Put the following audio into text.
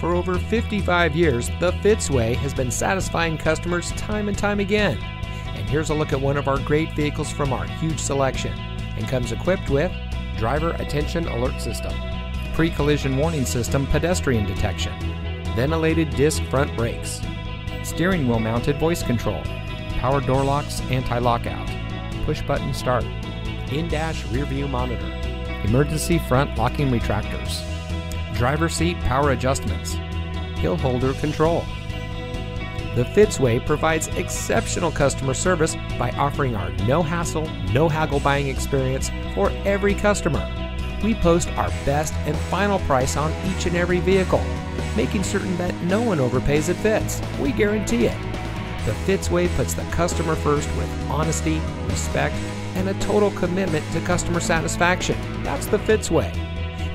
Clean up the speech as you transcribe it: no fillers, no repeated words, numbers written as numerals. For over 55 years, the Fitzway has been satisfying customers time and time again. And here's a look at one of our great vehicles from our huge selection, and comes equipped with Driver Attention Alert System, Pre-Collision Warning System Pedestrian Detection, Ventilated Disc Front Brakes, Steering Wheel Mounted Voice Control, Power Door Locks Anti-Lockout, Push Button Start, In-Dash Rear View Monitor, Emergency Front Locking Retractors, Driver Seat Power Adjustments, Hill Holder Control. The Fitzway provides exceptional customer service by offering our no-hassle, no-haggle buying experience for every customer. We post our best and final price on each and every vehicle, making certain that no one overpays at Fitz. We guarantee it. The Fitzway puts the customer first with honesty, respect, and a total commitment to customer satisfaction. That's the Fitzway.